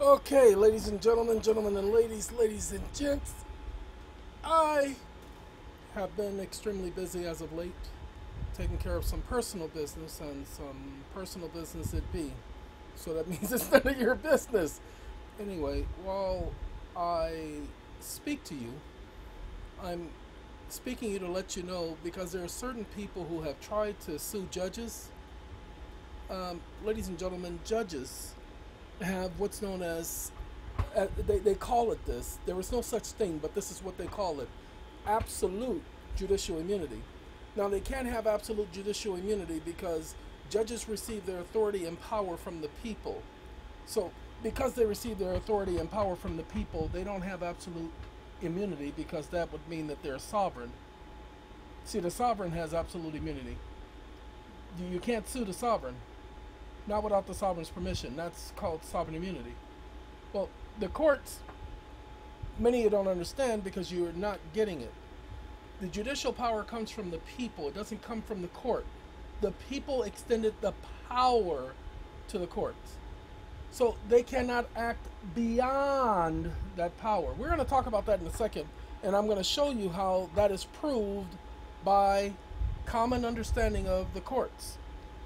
Okay, ladies and gentlemen, gentlemen and ladies, ladies and gents, I have been extremely busy as of late, taking care of some personal business, and some personal business it be. So that means it's none of your business. Anyway, while I speak to you, I'm speaking to let you know, because there are certain people who have tried to sue judges. Ladies and gentlemen, judges have what's known as, they call it this, there is no such thing, but this is what they call it, absolute judicial immunity. Now, they can't have absolute judicial immunity because judges receive their authority and power from the people. So because they receive their authority and power from the people, they don't have absolute immunity, because that would mean that they're sovereign. See, the sovereign has absolute immunity. You can't sue the sovereign. Not without the sovereign's permission. That's called sovereign immunity. Well, the courts, many of you don't understand because you're not getting it. The judicial power comes from the people. It doesn't come from the court. The people extended the power to the courts. So they cannot act beyond that power. We're going to talk about that in a second, and I'm going to show you how that is proved by common understanding of the courts.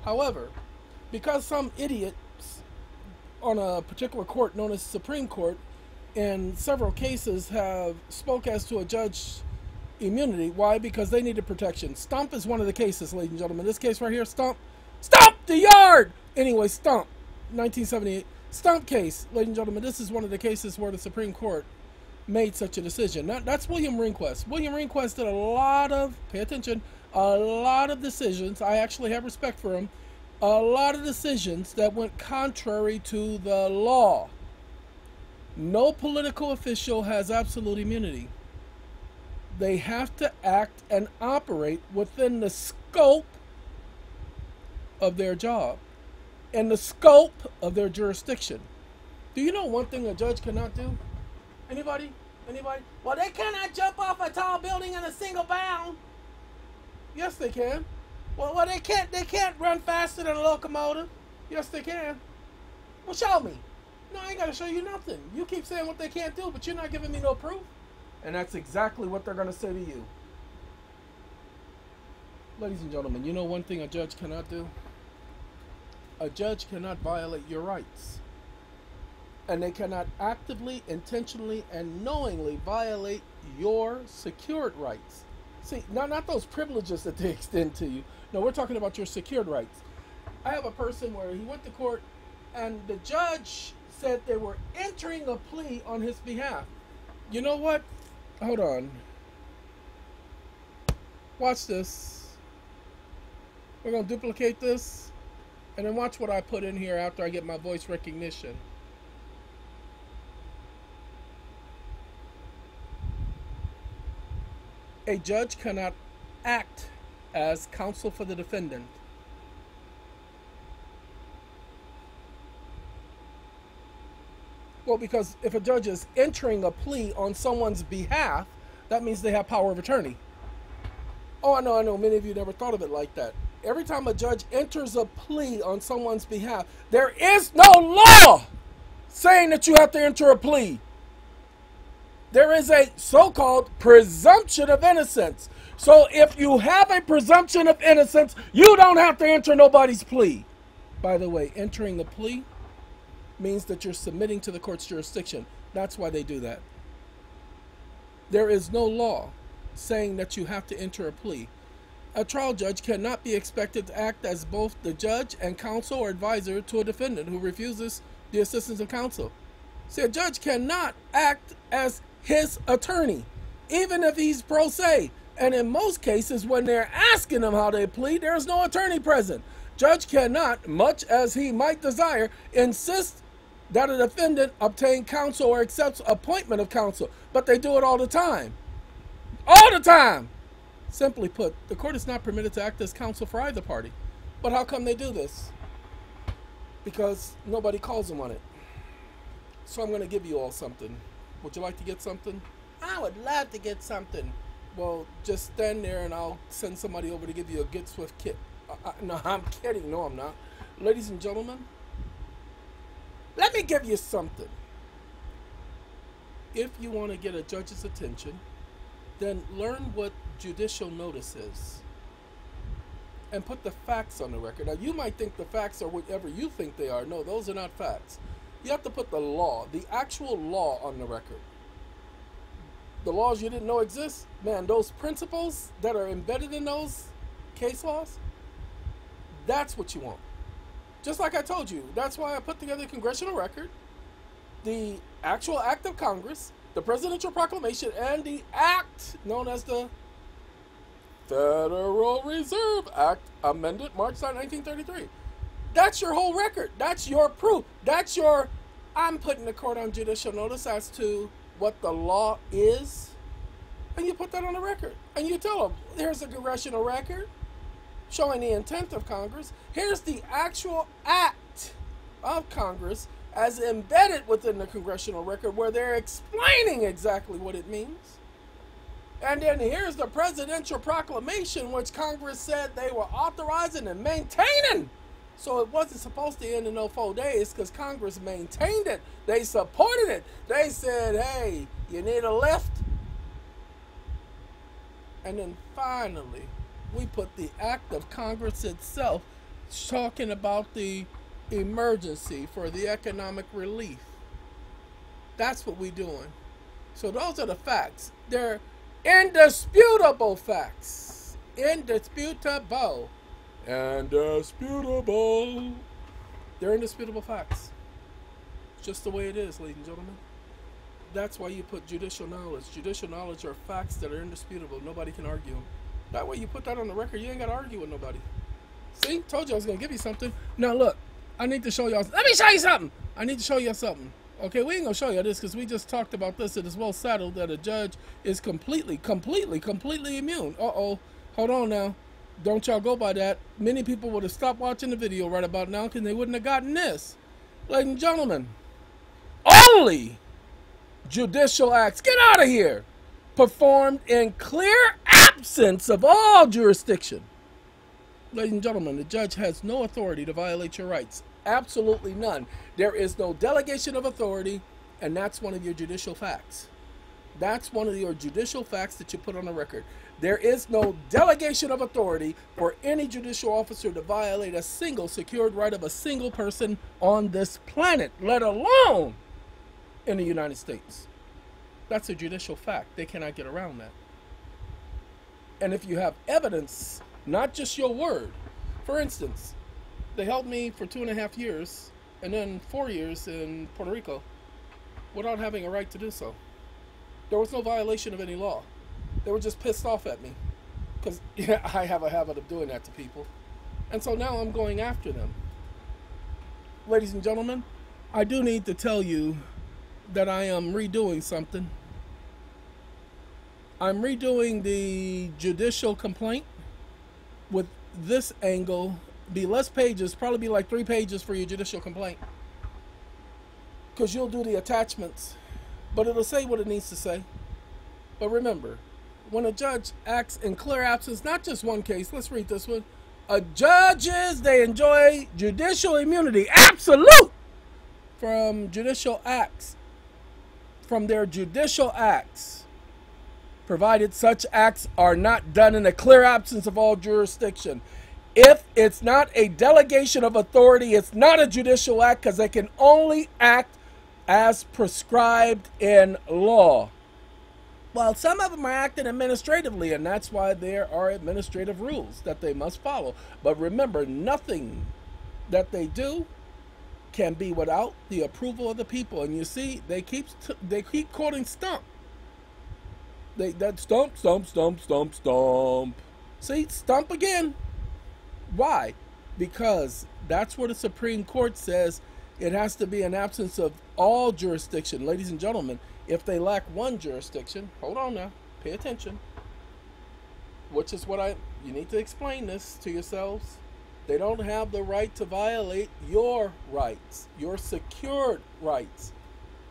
However, because some idiots on a particular court known as Supreme Court in several cases have spoke as to a judge's immunity. Why? Because they needed protection. Stump is one of the cases, ladies and gentlemen. This case right here, Stump. Stump the yard! Anyway, Stump, 1978. Stump case, ladies and gentlemen, this is one of the cases where the Supreme Court made such a decision. Now, that's William Rehnquist. William Rehnquist did a lot of, pay attention, a lot of decisions. I actually have respect for him. A lot of decisions that went contrary to the law. No political official has absolute immunity. They have to act and operate within the scope of their job and the scope of their jurisdiction. Do you know one thing a judge cannot do? Anybody? Anybody? Well, they cannot jump off a tall building in a single bound. Yes, they can. Well, they can't run faster than a locomotive. Yes, they can. Well, show me. No, I ain't got to show you nothing. You keep saying what they can't do, but you're not giving me no proof. And that's exactly what they're going to say to you. Ladies and gentlemen, you know one thing a judge cannot do? A judge cannot violate your rights. And they cannot actively, intentionally, and knowingly violate your secured rights. See, not those privileges that they extend to you. No, we're talking about your secured rights. I have a person where he went to court and the judge said they were entering a plea on his behalf. You know what? Hold on. Watch this. We're going to duplicate this and then watch what I put in here after I get my voice recognition. A judge cannot act as counsel for the defendant. Well, because if a judge is entering a plea on someone's behalf, that means they have power of attorney. Oh, I know, many of you never thought of it like that. Every time a judge enters a plea on someone's behalf, there is no law saying that you have to enter a plea. There is a so-called presumption of innocence. So if you have a presumption of innocence, you don't have to enter nobody's plea. By the way, entering a plea means that you're submitting to the court's jurisdiction. That's why they do that. There is no law saying that you have to enter a plea. A trial judge cannot be expected to act as both the judge and counsel or advisor to a defendant who refuses the assistance of counsel. See, a judge cannot act as his attorney, even if he's pro se. And in most cases, when they're asking them how they plead, there's no attorney present. Judge cannot, much as he might desire, insist that a defendant obtain counsel or accepts appointment of counsel, but they do it all the time. All the time! Simply put, the court is not permitted to act as counsel for either party. But how come they do this? Because nobody calls them on it. So I'm going to give you all something. Would you like to get something? I would love to get something. Well, just stand there and I'll send somebody over to give you a Get Swift kit. No, I'm kidding. No, I'm not. Ladies and gentlemen, let me give you something. if you want to get a judge's attention, then learn what judicial notice is and put the facts on the record. Now, you might think the facts are whatever you think they are. No, those are not facts. You have to put the law, the actual law, on the record. The laws you didn't know exist, man, those principles that are embedded in those case laws, that's what you want. Just like I told you, that's why I put together the congressional record, the actual act of Congress, the presidential proclamation, and the act known as the Federal Reserve Act, amended March 9, 1933. That's your whole record. That's your proof. That's your, I'm putting the court on judicial notice as to what the law is, and you put that on the record. And you tell them, here's a congressional record showing the intent of Congress. Here's the actual act of Congress as embedded within the congressional record where they're explaining exactly what it means. And then here's the presidential proclamation which Congress said they were authorizing and maintaining. So it wasn't supposed to end in no 4 days because Congress maintained it. They supported it. They said, hey, you need a lift. And then finally, we put the act of Congress itself talking about the emergency for the economic relief. That's what we're doing. So those are the facts. They're indisputable facts. Indisputable. Indisputable. They're indisputable facts. It's just the way it is, ladies and gentlemen. That's why you put judicial knowledge. Judicial knowledge are facts that are indisputable. Nobody can argue them. That way you put that on the record. You ain't got to argue with nobody. See? Told you I was going to give you something. Now look, I need to show y'all. Let me show you something. I need to show y'all something. Okay, we ain't going to show y'all this because we just talked about this. It is well settled that a judge is completely immune. Uh-oh. Hold on now. Don't y'all go by that. Many people would have stopped watching the video right about now because they wouldn't have gotten this. Ladies and gentlemen, only judicial acts, get out of here, performed in clear absence of all jurisdiction. Ladies and gentlemen, the judge has no authority to violate your rights. Absolutely none. There is no delegation of authority, and that's one of your judicial facts. That's one of your judicial facts that you put on the record. There is no delegation of authority for any judicial officer to violate a single secured right of a single person on this planet, let alone in the United States. That's a judicial fact. They cannot get around that. And if you have evidence, not just your word. For instance, they held me for 2.5 years and then 4 years in Puerto Rico without having a right to do so. There was no violation of any law. They were just pissed off at me because I have a habit of doing that to people. And so now I'm going after them. Ladies and gentlemen, I do need to tell you that I am redoing something. I'm redoing the judicial complaint with this angle. Be less pages, probably be like 3 pages for your judicial complaint, because you'll do the attachments. But it'll say what it needs to say. But remember, when a judge acts in clear absence, not just one case, let's read this one. Judges, they enjoy judicial immunity, absolute, from judicial acts, from their judicial acts, provided such acts are not done in a clear absence of all jurisdiction. If it's not a delegation of authority, it's not a judicial act, because they can only act as prescribed in law. Well, some of them are acting administratively, and that's why there are administrative rules that they must follow. But remember, nothing that they do can be without the approval of the people. And you see, they keep quoting Stump. Stump. See, Stump again. Why? Because that's where the Supreme Court says it has to be an absence of all jurisdiction. Ladies and gentlemen, if they lack one jurisdiction, hold on now, pay attention, which is what you need to explain this to yourselves. They don't have the right to violate your rights, your secured rights.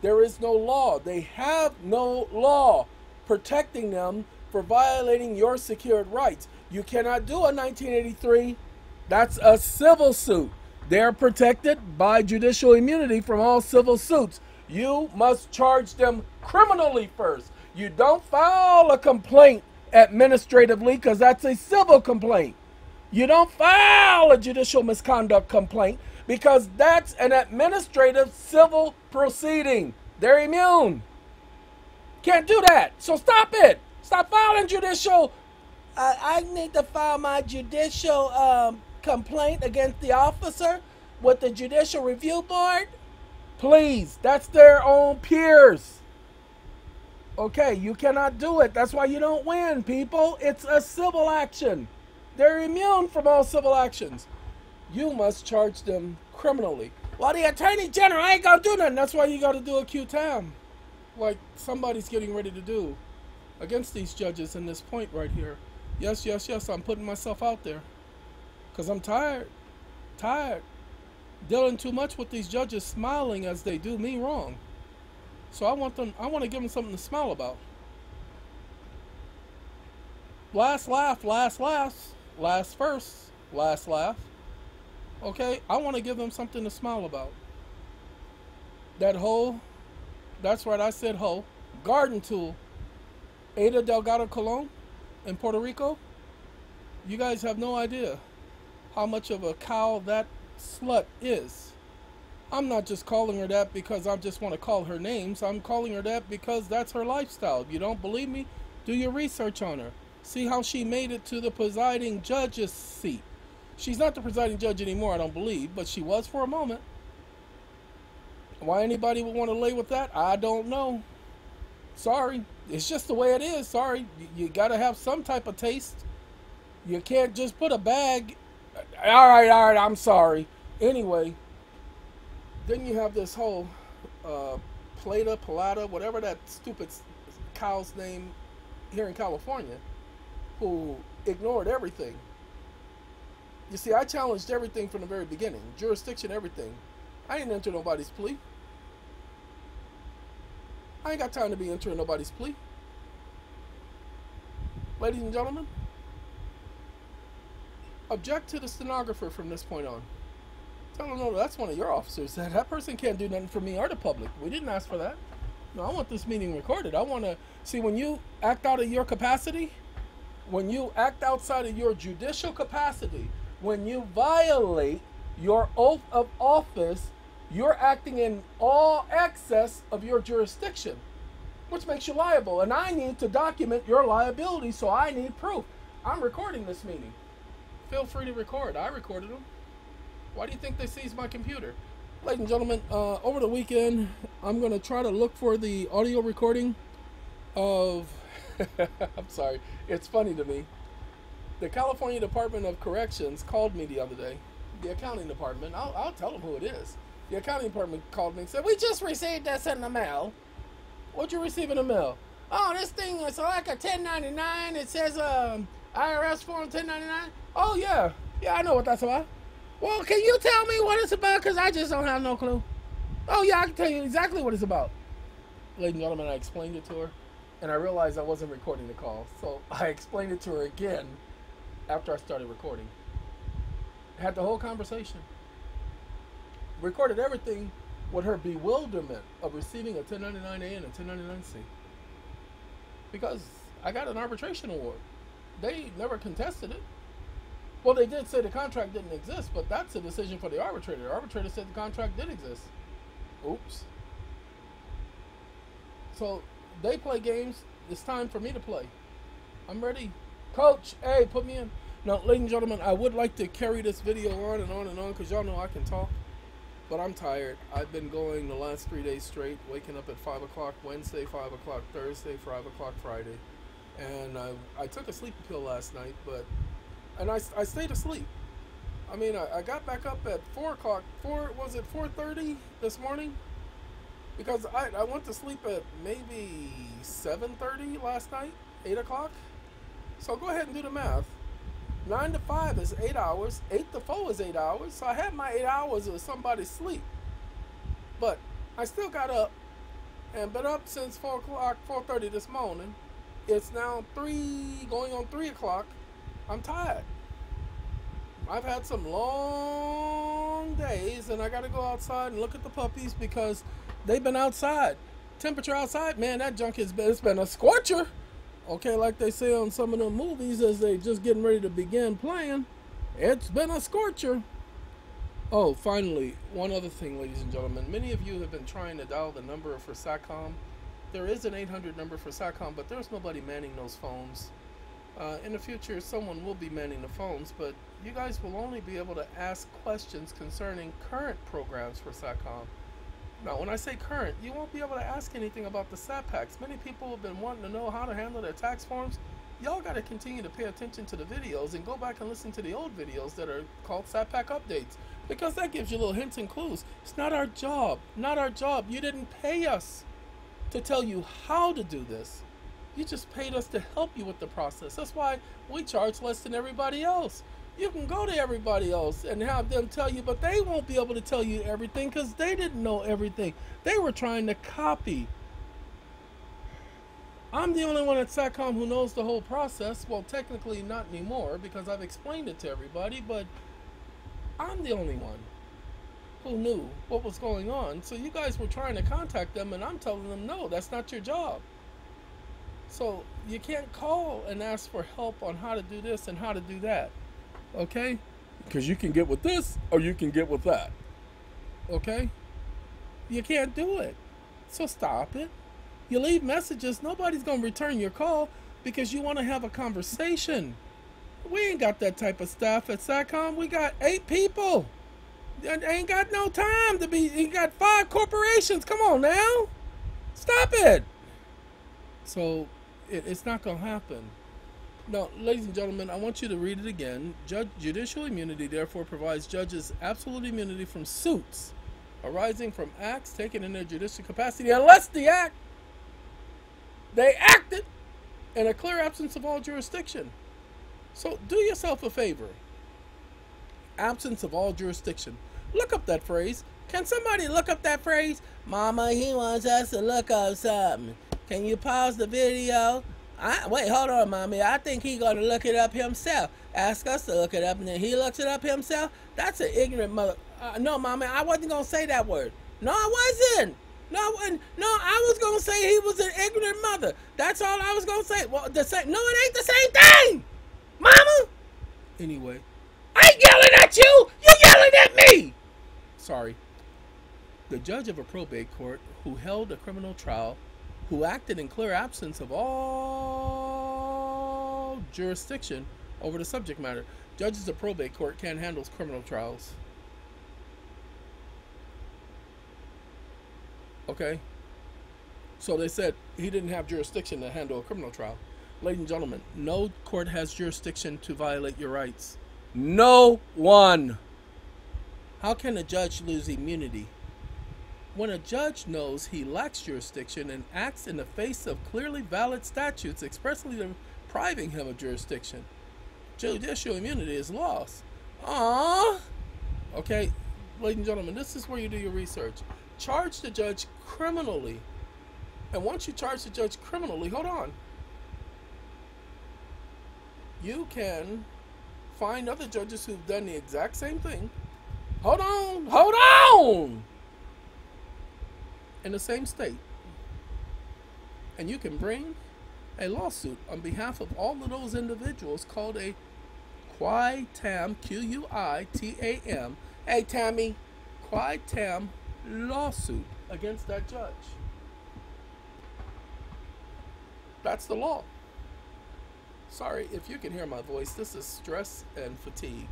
There is no law. They have no law protecting them for violating your secured rights. You cannot do a 1983. That's a civil suit. They're protected by judicial immunity from all civil suits. you must charge them criminally first. You don't file a complaint administratively because that's a civil complaint. You don't file a judicial misconduct complaint because that's an administrative civil proceeding. They're immune. Can't do that. So stop it. Stop filing judicial. I need to file my judicial complaint against the officer with the Judicial Review Board. Please, that's their own peers. Okay, you cannot do it. That's why you don't win, people. It's a civil action. They're immune from all civil actions. You must charge them criminally. Well, the Attorney General ain't gonna do nothing. That's why you gotta do a qui tam, like somebody's getting ready to do against these judges in this point right here. Yes, yes, yes, I'm putting myself out there because I'm tired. Dealing too much with these judges smiling as they do me wrong. So I want to give them something to smile about. Last laugh, last laughs, last first, last laugh. Okay, I want to give them something to smile about. That whole, that's right, I said hoe, garden tool, Ada Delgado Colon in Puerto Rico. You guys have no idea how much of a cow that slut is. I'm not just calling her that because I just want to call her names. I'm calling her that because that's her lifestyle. If you don't believe me, do your research on her. See how she made it to the presiding judge's seat. She's not the presiding judge anymore, I don't believe, but she was for a moment. Why anybody would want to lay with that, I don't know. Sorry, it's just the way it is. Sorry, you gotta have some type of taste. You can't just put a bag. All right, I'm sorry. Anyway, then you have this whole Plata, Palata, whatever that stupid cow's name here in California, who ignored everything. You see, I challenged everything from the very beginning. Jurisdiction, everything. I didn't enter nobody's plea. I ain't got time to be entering nobody's plea. Ladies and gentlemen, object to the stenographer from this point on. Tell them, no, that's one of your officers. That person can't do nothing for me or the public. We didn't ask for that. No, I want this meeting recorded. I want to see when you act out of your capacity, when you act outside of your judicial capacity, when you violate your oath of office, you're acting in all excess of your jurisdiction, which makes you liable. And I need to document your liability, so I need proof. I'm recording this meeting. Feel free to record. I recorded them. Why do you think they seized my computer? Ladies and gentlemen, over the weekend, I'm going to try to look for the audio recording of... I'm sorry. It's funny to me. The California Department of Corrections called me the other day. The accounting department. I'll tell them who it is. The accounting department called me and said, we just received this in the mail. What'd you receive in the mail? Oh, this thing is like a 1099. It says IRS form 1099. Oh, yeah. Yeah, I know what that's about. Well, can you tell me what it's about? Because I just don't have no clue. Oh, yeah, I can tell you exactly what it's about. Ladies and gentlemen, I explained it to her. And I realized I wasn't recording the call, so I explained it to her again after I started recording. Had the whole conversation. Recorded everything with her bewilderment of receiving a 1099A and a 1099C. Because I got an arbitration award. They never contested it. Well, they did say the contract didn't exist, but that's a decision for the arbitrator. The arbitrator said the contract did exist. Oops. So... they play games. It's time for me to play. I'm ready. Coach, hey, put me in. Now, ladies and gentlemen, I would like to carry this video on and on and on because y'all know I can talk, but I'm tired. I've been going the last 3 days straight, waking up at 5 o'clock Wednesday, 5 o'clock Thursday, 5 o'clock Friday. And I took a sleeping pill last night, and I stayed asleep. I mean, I got back up at 4 o'clock. Was it 4:30 this morning? Because I went to sleep at maybe 7:30 last night, 8 o'clock. So go ahead and do the math. 9 to 5 is 8 hours. 8 to 4 is 8 hours. So I had my 8 hours of somebody's sleep. But I still got up and been up since 4 o'clock, 4:30 this morning. It's now 3, going on 3 o'clock. I'm tired. I've had some long days, and I got to go outside and look at the puppies because they've been outside. Temperature outside, man, that junk has been, it's been a scorcher. Okay, like they say on some of the movies as they just getting ready to begin playing, it's been a scorcher. Oh, finally, one other thing, ladies and gentlemen. Many of you have been trying to dial the number for SATCOM. There is an 800 number for SATCOM, but there's nobody manning those phones. In the future, someone will be manning the phones, but you guys will only be able to ask questions concerning current programs for SATCOM. Now, when I say current, you won't be able to ask anything about the SATPACs. Many people have been wanting to know how to handle their tax forms. Y'all got to continue to pay attention to the videos and go back and listen to the old videos that are called SATPAC updates, because that gives you little hints and clues. It's not our job. Not our job. You didn't pay us to tell you how to do this. You just paid us to help you with the process. That's why we charge less than everybody else. You can go to everybody else and have them tell you, but they won't be able to tell you everything because they didn't know everything. They were trying to copy. I'm the only one at SATCOM who knows the whole process. Well, technically not anymore because I've explained it to everybody, but I'm the only one who knew what was going on. So you guys were trying to contact them, and I'm telling them, no, that's not your job. So you can't call and ask for help on how to do this and how to do that. Okay? Because you can get with this or you can get with that. Okay? You can't do it. So stop it. You leave messages, nobody's going to return your call because you want to have a conversation. We ain't got that type of staff at SATCOM. We got 8 people. They ain't got no time to be. You got 5 corporations. Come on now. Stop it. So it's not going to happen. Now, ladies and gentlemen, I want you to read it again. Judicial immunity, therefore, provides judges absolute immunity from suits arising from acts taken in their judicial capacity unless the act they acted in a clear absence of all jurisdiction. So do yourself a favor. Absence of all jurisdiction. Look up that phrase. Can somebody look up that phrase? Mama, he wants us to look up something. Can you pause the video? Wait, hold on, Mommy. I think he's going to look it up himself. Ask us to look it up, and then he looks it up himself? That's an ignorant mother. No, Mommy, I wasn't going to say that word. No, I wasn't. No, I wasn't. No, I was going to say he was an ignorant mother. That's all I was going to say. Well, no, it ain't the same thing, Mama. Anyway. I ain't yelling at you. You're yelling at me. Sorry. The judge of a probate court who held a criminal trial who acted in clear absence of all jurisdiction over the subject matter. Judges of probate court can handle criminal trials. Okay? So they said he didn't have jurisdiction to handle a criminal trial. Ladies and gentlemen, no court has jurisdiction to violate your rights. No one. How can a judge lose immunity? When a judge knows he lacks jurisdiction and acts in the face of clearly valid statutes expressly depriving him of jurisdiction, judicial immunity is lost. Aww. Okay, ladies and gentlemen, this is where you do your research. Charge the judge criminally. And once you charge the judge criminally, hold on. You can find other judges who've done the exact same thing. Hold on, hold on! In the same state, and you can bring a lawsuit on behalf of all of those individuals called a qui tam, Q-U-I-T-A-M, hey Tammy, qui tam lawsuit against that judge. That's the law. Sorry if you can hear my voice, this is stress and fatigue,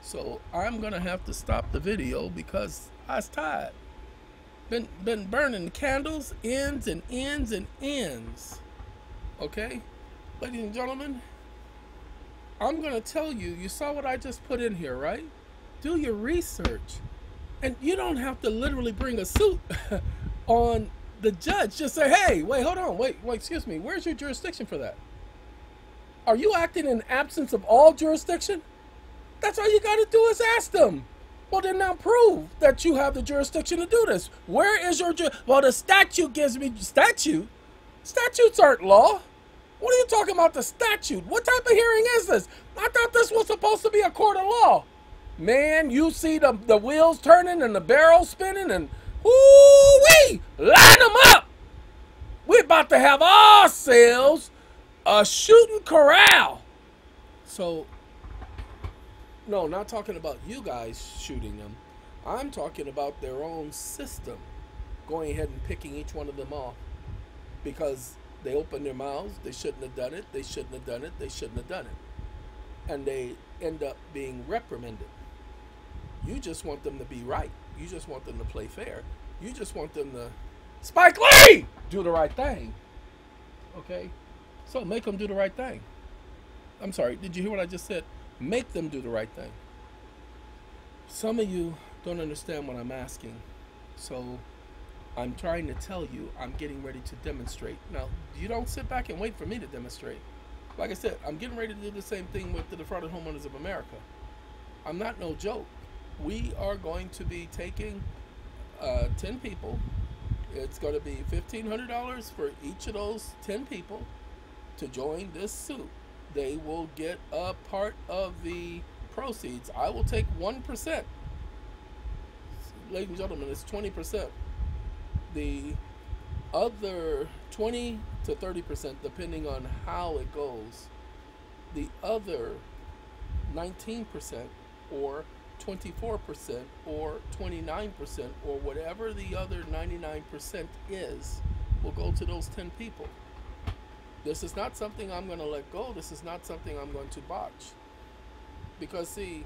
so I'm gonna have to stop the video because I was tired. Been burning candles, ends and ends and ends. Okay? Ladies and gentlemen, I'm going to tell you, you saw what I just put in here, right? Do your research. And you don't have to literally bring a suit on the judge. Just say, hey, wait, hold on. Wait, excuse me. Where's your jurisdiction for that? Are you acting in absence of all jurisdiction? That's all you got to do is ask them. Well, then now prove that you have the jurisdiction to do this. Where is your, well, the statute gives me, statutes aren't law. What are you talking about the statute? What type of hearing is this? I thought this was supposed to be a court of law. Man, you see the wheels turning and the barrel spinning and ooh-wee, line them up. We're about to have ourselves a shooting corral. So, no, not talking about you guys shooting them. I'm talking about their own system going ahead and picking each one of them off because they opened their mouths. They shouldn't have done it. They shouldn't have done it. They shouldn't have done it. And they end up being reprimanded. You just want them to be right. You just want them to play fair. You just want them to, Spike Lee, do the right thing. Okay? So make them do the right thing. I'm sorry. Did you hear what I just said? Make them do the right thing. Some of you don't understand what I'm asking. So I'm trying to tell you, I'm getting ready to demonstrate. Now, you don't sit back and wait for me to demonstrate. Like I said, I'm getting ready to do the same thing with the Defrauded Homeowners of America. I'm not no joke. We are going to be taking 10 people. It's going to be $1,500 for each of those 10 people to join this suit. They will get a part of the proceeds. I will take 1%. Ladies and gentlemen, it's 20%. The other 20 to 30%, depending on how it goes, the other 19% or 24% or 29% or whatever the other 99% is, will go to those 10 people. This is not something I'm going to let go. This is not something I'm going to botch. Because, see,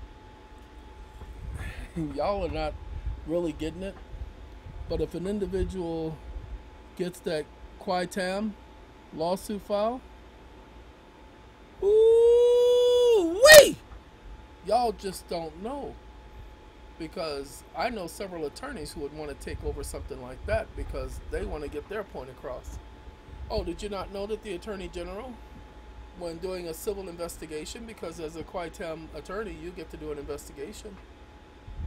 y'all are not really getting it. But if an individual gets that qui tam lawsuit file, ooh-wee! Y'all just don't know. Because I know several attorneys who would want to take over something like that because they want to get their point across. Oh, did you not know that the Attorney General, when doing a civil investigation, because as a qui tam attorney, you get to do an investigation,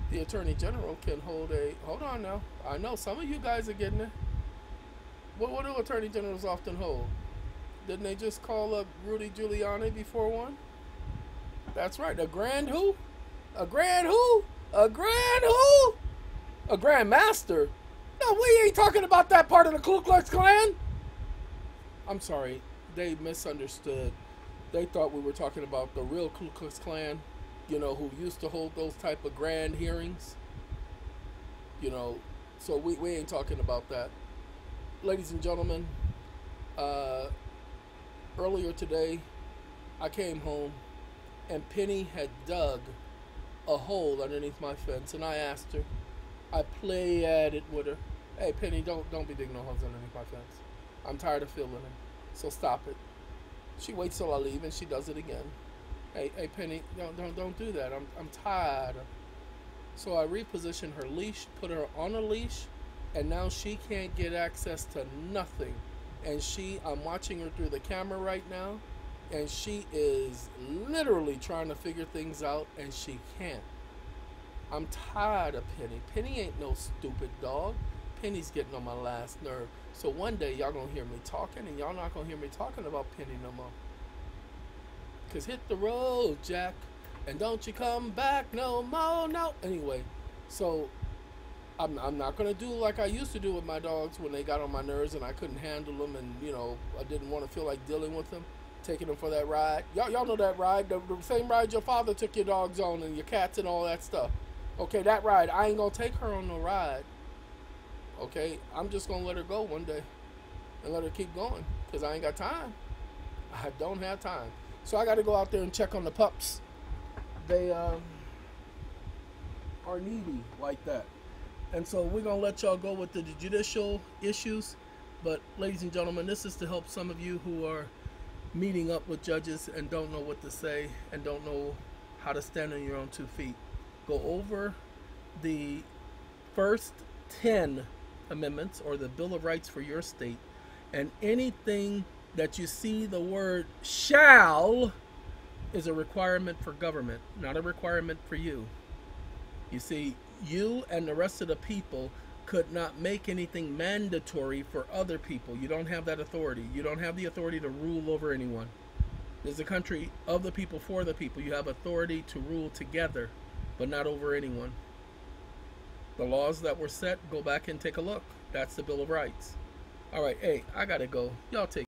the Attorney General can hold a, hold on now, I know some of you guys are getting it. What do Attorney Generals often hold? Didn't they just call up Rudy Giuliani before one? That's right, a grand who? A grand who? A grand who? A grand master? No, we ain't talking about that part of the Ku Klux Klan. I'm sorry, they misunderstood. They thought we were talking about the real Ku Klux Klan, you know, who used to hold those type of grand hearings, you know, so we ain't talking about that. Ladies and gentlemen, earlier today, I came home and Penny had dug a hole underneath my fence, and I asked her, I play at it with her, hey Penny, don't be digging no holes underneath my fence. I'm tired of feeling it, so stop it. She waits till I leave and she does it again. Hey Penny, don't do that. I'm tired. So I repositioned her leash, put her on a leash, and now she can't get access to nothing. And I'm watching her through the camera right now, and she is literally trying to figure things out, and she can't. I'm tired of Penny. Penny ain't no stupid dog. Penny's getting on my last nerve. So one day y'all gonna hear me talking, and y'all not gonna hear me talking about Penny no more. 'Cause hit the road, Jack, and don't you come back no more, no. Anyway, so I'm not gonna do like I used to do with my dogs when they got on my nerves and I couldn't handle them, and you know I didn't want to feel like dealing with them, taking them for that ride. Y'all know that ride, the same ride your father took your dogs on and your cats and all that stuff. Okay, that ride, I ain't gonna take her on no ride. Okay, I'm just gonna let her go one day and let her keep going, 'cause I ain't got time. I don't have time. So I got to go out there and check on the pups. They are needy like that. And so we're going to let y'all go with the judicial issues. But ladies and gentlemen, this is to help some of you who are meeting up with judges and don't know what to say and don't know how to stand on your own two feet. Go over the first 10 amendments or the Bill of Rights for your state, and anything that you see the word shall is a requirement for government, not a requirement for you. You see, you and the rest of the people could not make anything mandatory for other people. You don't have that authority. You don't have the authority to rule over anyone. This is a country of the people, for the people. You have authority to rule together, but not over anyone. The laws that were set, go back and take a look. That's the Bill of Rights. All right, hey, I gotta go. Y'all take care.